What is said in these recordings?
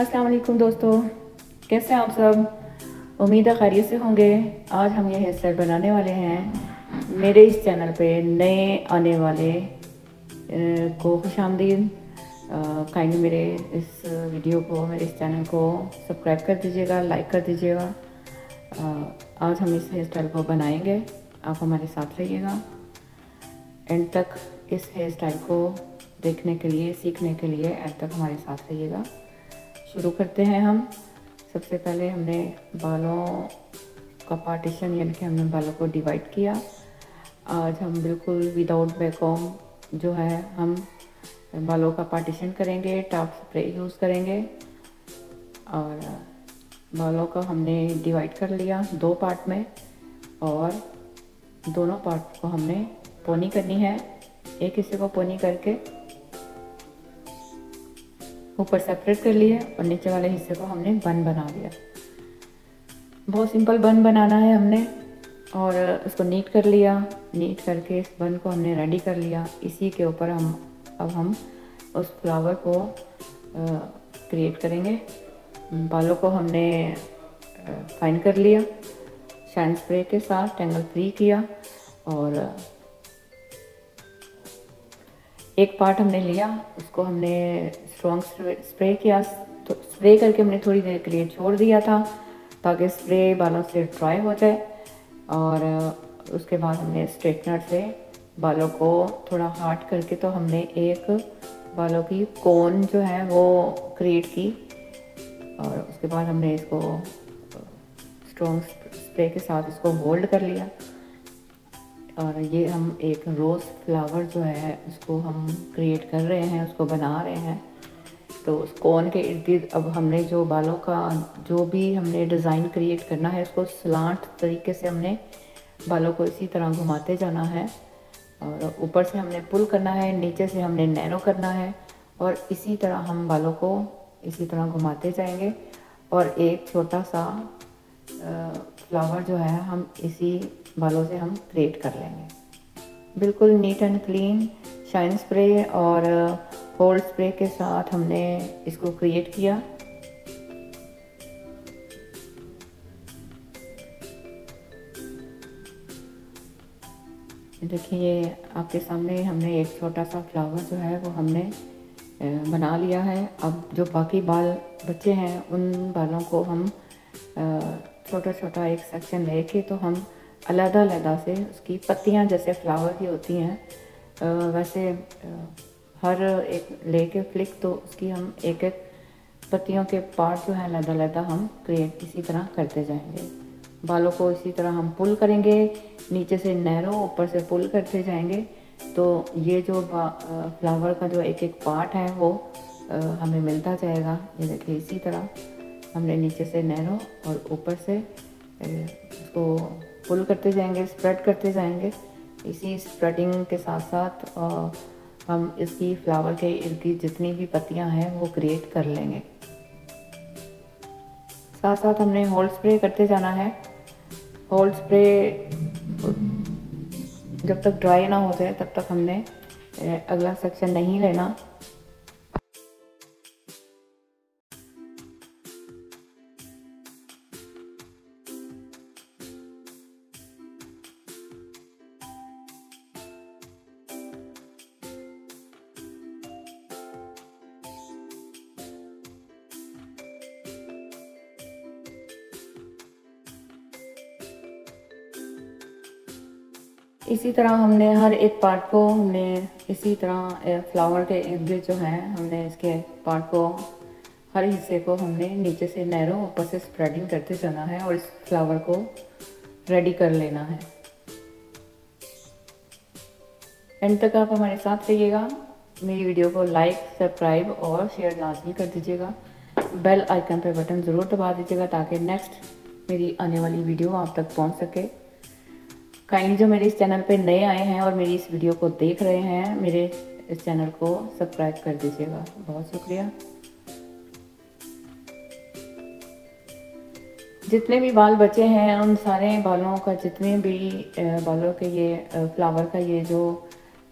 अस्सलाम वालेकुम दोस्तों, कैसे हैं आप सब? उम्मीद है खैरियत से होंगे। आज हम ये हेयर स्टाइल बनाने वाले हैं। मेरे इस चैनल पे नए आने वाले को खुशामदीद। काइंडली मेरे इस वीडियो को, मेरे इस चैनल को सब्सक्राइब कर दीजिएगा, लाइक कर दीजिएगा। आज हम इस हेयर स्टाइल को बनाएंगे, आप हमारे साथ रहिएगा। एंड तक इस हेयर स्टाइल को देखने के लिए, सीखने के लिए एंड तक हमारे साथ रहिएगा। शुरू करते हैं हम। सबसे पहले हमने बालों का पार्टीशन, यानी कि हमने बालों को डिवाइड किया। आज हम बिल्कुल विदाउट बैककॉम जो है हम बालों का पार्टीशन करेंगे। टॉप स्प्रे यूज़ करेंगे और बालों को हमने डिवाइड कर लिया दो पार्ट में, और दोनों पार्ट को हमने पोनी करनी है। एक हिस्से को पोनी करके ऊपर सेपरेट कर लिए और नीचे वाले हिस्से को हमने बन बना लिया। बहुत सिंपल बन बनाना है हमने, और उसको नीट कर लिया। नीट करके इस बन को हमने रेडी कर लिया। इसी के ऊपर हम अब उस फ्लावर को क्रिएट करेंगे। बालों को हमने फाइन कर लिया, शाइन स्प्रे के साथ टेंगल फ्री किया, और एक पार्ट हमने लिया, उसको हमने स्ट्रॉन्ग स्प्रे किया। तो स्प्रे करके हमने थोड़ी देर के लिए छोड़ दिया था ताकि स्प्रे बालों से ड्राई हो जाए, और उसके बाद हमने स्ट्रेटनर से बालों को थोड़ा हार्ड करके तो हमने एक बालों की कोन जो है वो क्रिएट की, और उसके बाद हमने इसको स्ट्रॉन्ग स्प्रे के साथ इसको होल्ड कर लिया। और ये हम एक रोज़ फ्लावर जो है उसको हम क्रिएट कर रहे हैं, उसको बना रहे हैं। तो उस कोन के इर्द गिर्द अब हमने जो बालों का जो भी हमने डिज़ाइन क्रिएट करना है उसको स्लांट तरीके से हमने बालों को इसी तरह घुमाते जाना है, और ऊपर से हमने पुल करना है, नीचे से हमने नैरो करना है, और इसी तरह हम बालों को इसी तरह घुमाते जाएंगे। और एक छोटा सा फ्लावर जो है हम इसी बालों से हम क्रिएट कर लेंगे। बिल्कुल neat and clean shine spray और होल्ड स्प्रे के साथ हमने इसको क्रिएट किया। देखिए आपके सामने हमने एक छोटा सा फ्लावर जो है वो हमने बना लिया है। अब जो बाकी बाल बचे हैं उन बालों को हम छोटा छोटा एक सेक्शन लेके तो हम अलहदा अलहदा से उसकी पत्तियां जैसे फ्लावर की होती हैं वैसे हर एक लेके फ्लिक तो उसकी हम एक एक पत्तियों के पार्ट जो हैं अलहदा अलहदा हम क्रिएट इसी तरह करते जाएंगे। बालों को इसी तरह हम पुल करेंगे, नीचे से नैरो ऊपर से पुल करते जाएंगे। तो ये जो फ्लावर का जो एक एक पार्ट है वो हमें मिलता जाएगा। ये देखिए इसी तरह हमने नीचे से नैरो और ऊपर से उसको पुल करते जाएंगे, स्प्रेड करते जाएंगे। इसी स्प्रेडिंग के साथ साथ हम इसकी फ्लावर के इर्द गिर्द जितनी भी पत्तियां हैं वो क्रिएट कर लेंगे। साथ साथ हमने होल्ड स्प्रे करते जाना है। होल्ड स्प्रे जब तक ड्राई ना हो जाए तब तक हमने अगला सेक्शन नहीं लेना। इसी तरह हमने हर एक पार्ट को हमने इसी तरह फ्लावर के इर्द गिर्द जो है हमने इसके पार्ट को, हर हिस्से को हमने नीचे से नैरो ऊपर से स्प्रेडिंग करते जाना है और इस फ्लावर को रेडी कर लेना है। एंड तक आप हमारे साथ रहिएगा। मेरी वीडियो को लाइक, सब्सक्राइब और शेयर लाजमी कर दीजिएगा। बेल आइकन पर बटन ज़रूर दबा दीजिएगा ताकि नेक्स्ट मेरी आने वाली वीडियो आप तक पहुँच सके। काइंडली जो मेरे इस चैनल पे नए आए हैं और मेरी इस वीडियो को देख रहे हैं, मेरे इस चैनल को सब्सक्राइब कर दीजिएगा। बहुत शुक्रिया। जितने भी बाल बचे हैं उन सारे बालों का, जितने भी बालों के ये फ्लावर का ये जो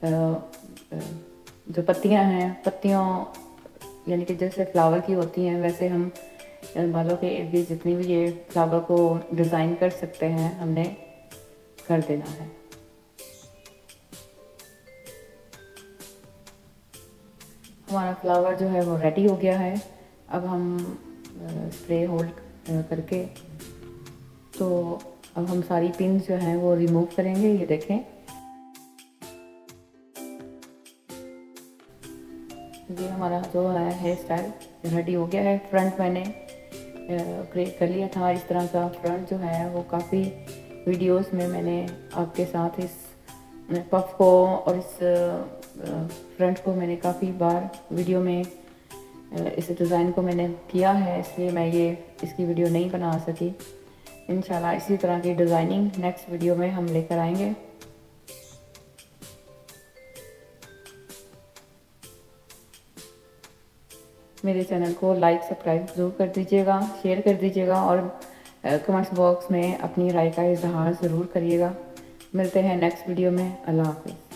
पत्तियां हैं, पत्तियों यानी कि जैसे फ्लावर की होती हैं वैसे हम बालों के इर्द गिर्द जितनी भी ये फ्लावर को डिज़ाइन कर सकते हैं हमने कर देना है। हमारा फ्लावर जो है वो रेडी हो गया है। अब हम स्प्रे होल्ड करके तो अब हम सारी पिंस जो हैं वो रिमूव करेंगे। ये देखें ये हमारा जो है हेयर स्टाइल रेडी हो गया है। फ्रंट मैंने क्रिएट कर लिया था इस तरह का। फ्रंट जो है वो काफ़ी वीडियोस में मैंने आपके साथ इस पफ को और इस फ्रंट को मैंने काफ़ी बार वीडियो में इस डिज़ाइन को मैंने किया है, इसलिए मैं ये इसकी वीडियो नहीं बना सकी। इंशाल्लाह इसी तरह की डिज़ाइनिंग नेक्स्ट वीडियो में हम लेकर आएंगे। मेरे चैनल को लाइक सब्सक्राइब ज़रूर कर दीजिएगा, शेयर कर दीजिएगा और कमेंट्स बॉक्स में अपनी राय का इजहार ज़रूर करिएगा। मिलते हैं नेक्स्ट वीडियो में। अल्लाह हाफिज़।